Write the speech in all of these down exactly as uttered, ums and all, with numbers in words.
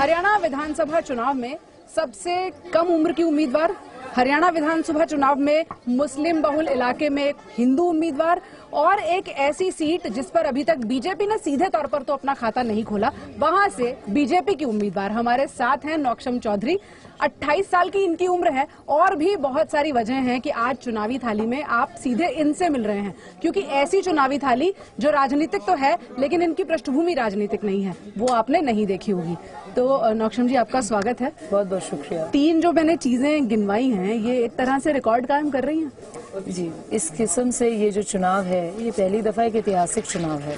हरियाणा विधानसभा चुनाव में सबसे कम उम्र की उम्मीदवार, हरियाणा विधानसभा चुनाव में मुस्लिम बहुल इलाके में एक हिंदू उम्मीदवार और एक ऐसी सीट जिस पर अभी तक बीजेपी ने सीधे तौर पर तो अपना खाता नहीं खोला, वहां से बीजेपी की उम्मीदवार हमारे साथ हैं नौकशम चौधरी। अट्ठाईस साल की इनकी उम्र है और भी बहुत सारी वजह हैं कि आज चुनावी थाली में आप सीधे इनसे मिल रहे हैं, क्योंकि ऐसी चुनावी थाली जो राजनीतिक तो है लेकिन इनकी पृष्ठभूमि राजनीतिक नहीं है, वो आपने नहीं देखी होगी। तो नौकशम जी, आपका स्वागत है। बहुत बहुत शुक्रिया। तीन जो मैंने चीजें गिनवाई हैं, ये एक तरह से रिकॉर्ड कायम कर रही हैं जी। इस किस्म से ये जो चुनाव है ये पहली दफा एक ऐतिहासिक चुनाव है।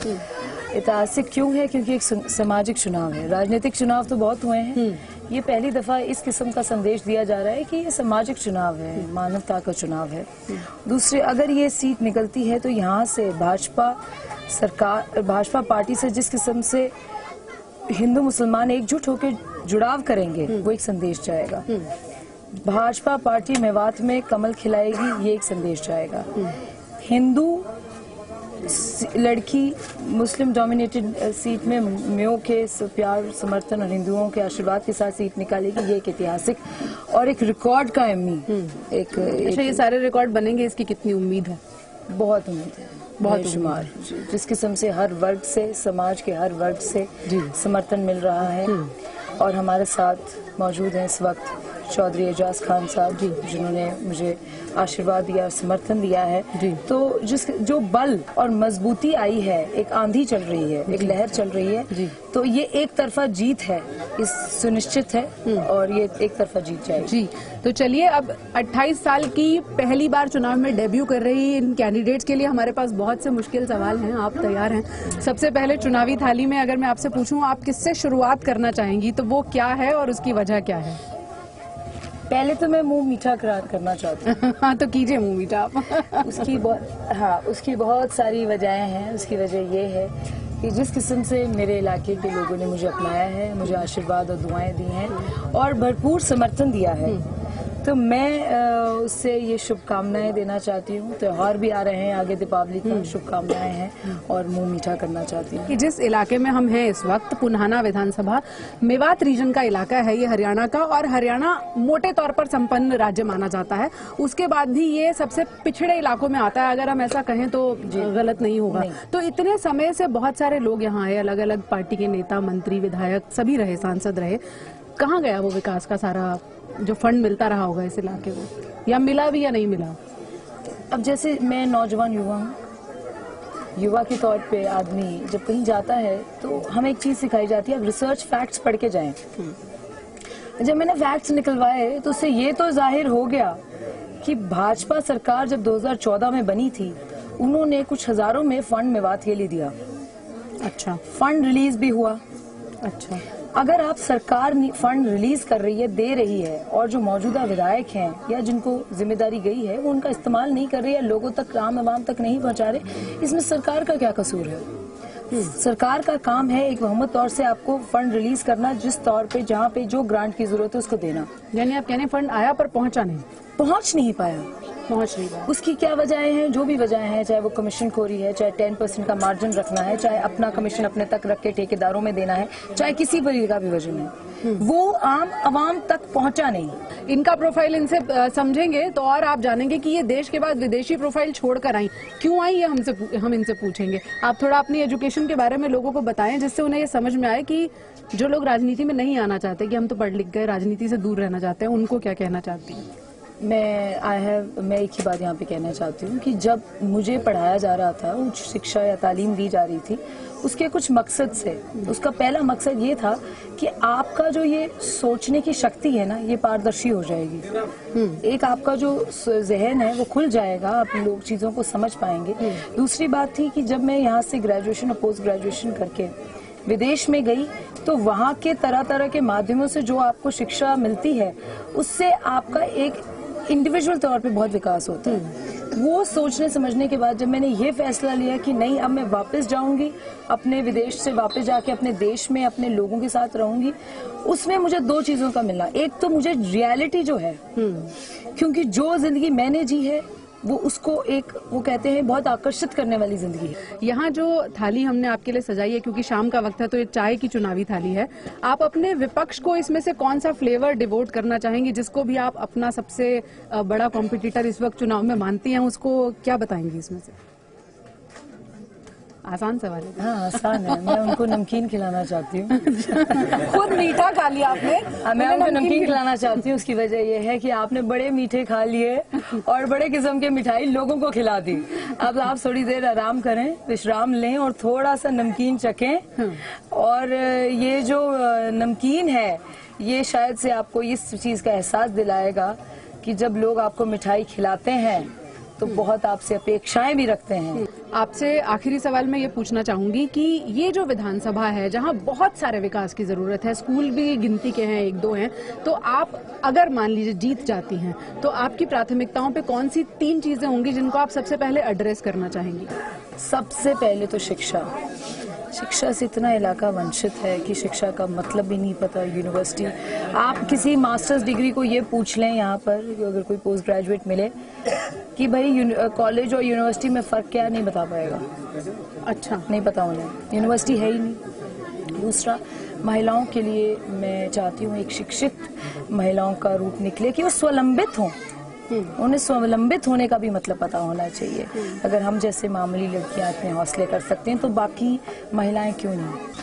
ऐतिहासिक क्यों है? क्योंकि एक सामाजिक चुनाव है। राजनीतिक चुनाव तो बहुत हुए हैं, ये पहली दफा इस किस्म का संदेश दिया जा रहा है कि ये सामाजिक चुनाव है, मानवता का चुनाव है। दूसरे, अगर ये सीट निकलती है तो यहाँ से भाजपा सरकार, भाजपा पार्टी से जिस किस्म से हिंदू मुसलमान एकजुट होकर जुड़ाव करेंगे वो एक संदेश जाएगा। भाजपा पार्टी मेवात में कमल खिलाएगी, ये एक संदेश जाएगा। हिंदू लड़की मुस्लिम डोमिनेटेड सीट में मेयो के प्यार, समर्थन और हिंदुओं के आशीर्वाद के साथ सीट निकालेगी, ये एक ऐतिहासिक और एक रिकॉर्ड कायमी एक, एक ये सारे रिकॉर्ड बनेंगे। इसकी कितनी उम्मीद है? बहुत उम्मीद है, बहुत शुमार। जिस किस्म से हर वर्ग से, समाज के हर वर्ग से समर्थन मिल रहा है। और हमारे साथ मौजूद हैं इस वक्त चौधरी एजाज खान साहब जी, जिन्होंने मुझे आशीर्वाद दिया, समर्थन दिया है। तो जिस जो बल और मजबूती आई है, एक आंधी चल रही है, एक लहर चल रही है, तो ये एक तरफा जीत है, इस सुनिश्चित है और ये एक तरफा जीत जाएगी जी। तो चलिए, अब अट्ठाईस साल की पहली बार चुनाव में डेब्यू कर रही इन कैंडिडेट्स के लिए हमारे पास बहुत से मुश्किल सवाल हैं। आप तैयार हैं? सबसे पहले चुनावी थाली में अगर मैं आपसे पूछूं आप किससे शुरुआत करना चाहेंगी तो वो क्या है और उसकी वजह क्या है? पहले तो मैं मुंह मीठा करना चाहती हूँ। हाँ, तो कीजिए मुंह मीठा आप। उसकी बहुत हाँ उसकी बहुत सारी वजहें हैं। उसकी वजह ये है कि जिस किस्म से मेरे इलाके के लोगों ने मुझे अपनाया है, मुझे आशीर्वाद और दुआएं दी हैं और भरपूर समर्थन दिया है, तो मैं उससे ये शुभकामनाएं देना चाहती हूँ। त्योहार भी आ रहे हैं आगे, दीपावली की शुभकामनाएं हैं और मुंह मीठा करना चाहती हूँ कि जिस इलाके में हम हैं इस वक्त, पुनहाना विधानसभा मेवात रीजन का इलाका है ये हरियाणा का, और हरियाणा मोटे तौर पर संपन्न राज्य माना जाता है। उसके बाद भी ये सबसे पिछड़े इलाकों में आता है, अगर हम ऐसा कहें तो गलत नहीं होगा। तो इतने समय से बहुत सारे लोग यहाँ आए, अलग अलग पार्टी के नेता, मंत्री, विधायक सभी रहे, सांसद रहे। कहाँ गया वो विकास का सारा जो फंड मिलता रहा होगा इस इलाके को, या मिला भी या नहीं मिला? अब जैसे मैं नौजवान युवा हूँ, युवा के तौर पे आदमी जब कहीं जाता है तो हमें एक चीज सिखाई जाती है, अब रिसर्च फैक्ट्स पढ़ के जाएं। जब मैंने फैक्ट्स निकलवाए तो उससे ये तो जाहिर हो गया कि भाजपा सरकार जब दो हज़ार चौदह में बनी थी उन्होंने कुछ हजारों में फंड मेवात के लिए दिया। अच्छा, फंड रिलीज भी हुआ। अच्छा, अगर आप सरकार फंड रिलीज कर रही है, दे रही है, और जो मौजूदा विधायक हैं या जिनको जिम्मेदारी गई है वो उनका इस्तेमाल नहीं कर रही है, लोगों तक, आम आवाम तक नहीं पहुंचा रहे, इसमें सरकार का क्या कसूर है? सरकार का काम है एक मुहम्मद तौर से आपको फंड रिलीज करना, जिस तौर पे जहाँ पे जो ग्रांट की जरूरत है उसको देना। यानी आप कहने फंड आया पर पहुँचा नहीं, पहुँच नहीं पाया। उसकी क्या वजहें हैं? जो भी वजहें हैं, चाहे वो कमीशन खोरी है, चाहे टेन परसेंट का मार्जिन रखना है, चाहे अपना कमीशन अपने तक रख के ठेकेदारों में देना है, चाहे किसी वजह का भी वजह है, वो आम आवाम तक पहुंचा नहीं। इनका प्रोफाइल इनसे समझेंगे तो और आप जानेंगे कि ये देश के बाद विदेशी प्रोफाइल छोड़कर आई, क्यों आई, ये हमसे हम इनसे पूछेंगे। आप थोड़ा अपनी एजुकेशन के बारे में लोगों को बताएं जिससे उन्हें ये समझ में आए कि जो लोग राजनीति में नहीं आना चाहते कि हम तो पढ़ लिख गए, राजनीति से दूर रहना चाहते हैं, उनको क्या कहना चाहती हैं? मैं आई हैव मैं एक ही बात यहाँ पे कहना चाहती हूँ कि जब मुझे पढ़ाया जा रहा था, उच्च शिक्षा या तालीम दी जा रही थी, उसके कुछ मकसद से, उसका पहला मकसद ये था कि आपका जो ये सोचने की शक्ति है ना, ये पारदर्शी हो जाएगी। एक आपका जो जहन है वो खुल जाएगा, आप लोग चीज़ों को समझ पाएंगे। दूसरी बात थी कि जब मैं यहाँ से ग्रेजुएशन और पोस्ट ग्रेजुएशन करके विदेश में गई तो वहाँ के तरह तरह के माध्यमों से जो आपको शिक्षा मिलती है उससे आपका एक इंडिविजुअल तौर पे बहुत विकास होता है। वो सोचने समझने के बाद जब मैंने ये फैसला लिया कि नहीं, अब मैं वापस जाऊंगी, अपने विदेश से वापस जाके अपने देश में अपने लोगों के साथ रहूंगी, उसमें मुझे दो चीजों का मिला। एक तो मुझे रियलिटी जो है, क्योंकि जो जिंदगी मैंने जी है वो उसको एक वो कहते हैं बहुत आकर्षित करने वाली जिंदगी है। यहाँ जो थाली हमने आपके लिए सजाई है, क्योंकि शाम का वक्त है तो ये चाय की चुनावी थाली है, आप अपने विपक्ष को इसमें से कौन सा फ्लेवर डिवोट करना चाहेंगी, जिसको भी आप अपना सबसे बड़ा कॉम्पिटिटर इस वक्त चुनाव में मानती हैं, उसको क्या बताएंगी इसमें से? आसान सवाल है। हाँ, आसान है। मैं उनको नमकीन खिलाना चाहती हूँ। खुद मीठा खा लिया आपने। आ, मैं उनको नमकीन खिलाना चाहती हूँ। उसकी वजह यह है कि आपने बड़े मीठे खा लिए और बड़े किस्म के मिठाई लोगों को खिला दी। अब आप थोड़ी देर आराम करें, विश्राम लें और थोड़ा सा नमकीन चखें। और ये जो नमकीन है ये शायद से आपको इस चीज का एहसास दिलाएगा कि जब लोग आपको मिठाई खिलाते हैं तो बहुत आपसे अपेक्षाएं भी रखते हैं। आपसे आखिरी सवाल मैं ये पूछना चाहूंगी कि ये जो विधानसभा है जहां बहुत सारे विकास की जरूरत है, स्कूल भी गिनती के हैं, एक दो हैं, तो आप अगर मान लीजिए जीत जाती हैं तो आपकी प्राथमिकताओं पे कौन सी तीन चीजें होंगी जिनको आप सबसे पहले एड्रेस करना चाहेंगी? सबसे पहले तो शिक्षा। शिक्षा से इतना इलाका वंचित है कि शिक्षा का मतलब भी नहीं पता। यूनिवर्सिटी, आप किसी मास्टर्स डिग्री को ये पूछ लें यहाँ पर, अगर कोई पोस्ट ग्रेजुएट मिले कि भाई कॉलेज और यूनिवर्सिटी में फ़र्क क्या, नहीं बता पाएगा। अच्छा, नहीं पता उन्हें, यूनिवर्सिटी है ही नहीं। दूसरा, महिलाओं के लिए मैं चाहती हूँ एक शिक्षित महिलाओं का रूप निकले कि वो स्वावलंबित हों। उन्हें स्वावलंबित होने का भी मतलब पता होना चाहिए। अगर हम जैसे मामूली लड़कियां अपने हौसले कर सकते हैं तो बाकी महिलाएं क्यों नहीं।